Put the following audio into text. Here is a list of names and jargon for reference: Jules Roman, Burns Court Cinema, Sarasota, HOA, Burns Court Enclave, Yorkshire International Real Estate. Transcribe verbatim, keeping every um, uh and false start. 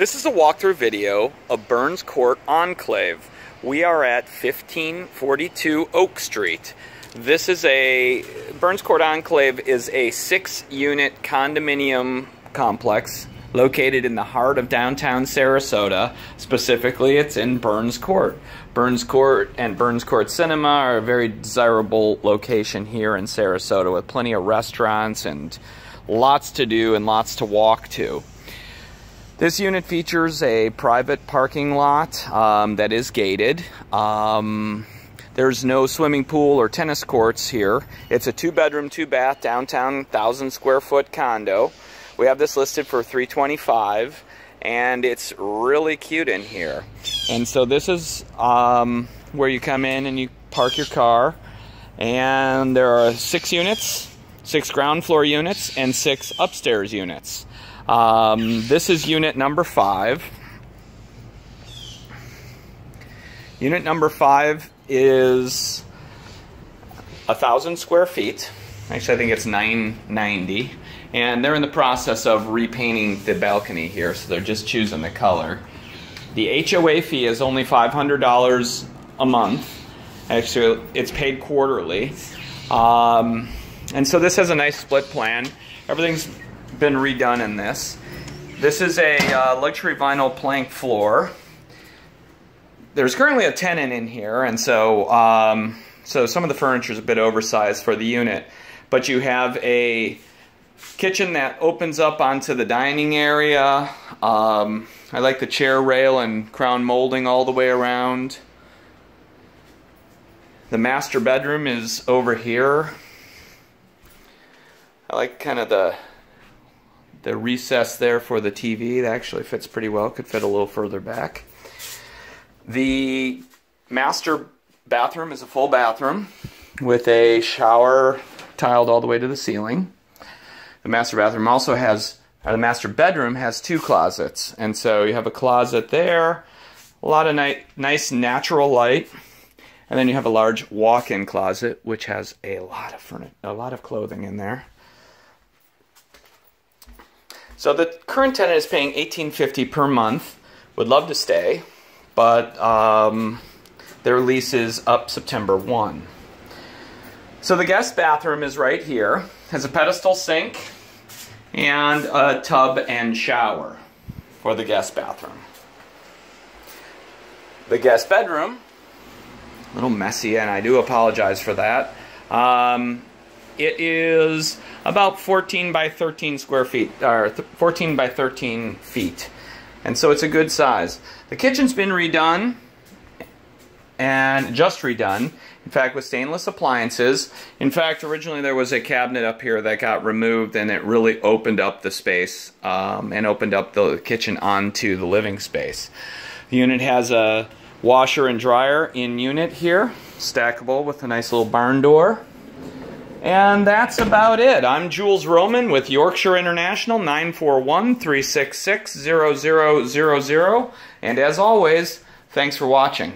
This is a walkthrough video of Burns Court Enclave. We are at fifteen forty-two Oak Street. This is a, Burns Court Enclave is a six unit condominium complex located in the heart of downtown Sarasota. Specifically, it's in Burns Court. Burns Court and Burns Court Cinema are a very desirable location here in Sarasota, with plenty of restaurants and lots to do and lots to walk to. This unit features a private parking lot um, that is gated. Um, There's no swimming pool or tennis courts here. It's a two-bedroom, two-bath, downtown one thousand square foot condo. We have this listed for three twenty-five, and it's really cute in here. And so this is um, where you come in and you park your car. And there are six units, six ground floor units, and six upstairs units. Um, this is unit number five. Unit number five is a thousand square feet. Actually, I think it's nine ninety. And they're in the process of repainting the balcony here, so they're just choosing the color. The H O A fee is only five hundred dollars a month. Actually, it's paid quarterly. Um, and so this has a nice split plan. Everything's been redone in this. This is a uh, luxury vinyl plank floor. There's currently a tenant in here, and so um, so some of the furniture is a bit oversized for the unit. But you have a kitchen that opens up onto the dining area. Um, I like the chair rail and crown molding all the way around. The master bedroom is over here. I like kind of the the recess there for the T V. That actually fits pretty well. Could fit a little further back. The master bathroom is a full bathroom with a shower tiled all the way to the ceiling. The master bathroom also has, or the master bedroom has two closets. And so you have a closet there, a lot of ni- nice natural light. And then you have a large walk-in closet, which has a lot of furniture, a lot of clothing in there. So the current tenant is paying eighteen fifty per month. Would love to stay, but um, their lease is up September first. So the guest bathroom is right here. Has a pedestal sink and a tub and shower for the guest bathroom. The guest bedroom, a little messy, and I do apologize for that. Um, it is about fourteen by thirteen square feet, or fourteen by thirteen feet. And so it's a good size. The kitchen's been redone, and just redone, in fact, with stainless appliances. In fact, originally there was a cabinet up here that got removed, and it really opened up the space um, and opened up the kitchen onto the living space. The unit has a washer and dryer in unit here, stackable with a nice little barn door. And that's about it. I'm Jules Roman with Yorkshire International, nine four one, three six six, zero zero zero zero. And as always, thanks for watching.